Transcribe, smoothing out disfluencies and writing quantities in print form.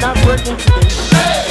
Not working today.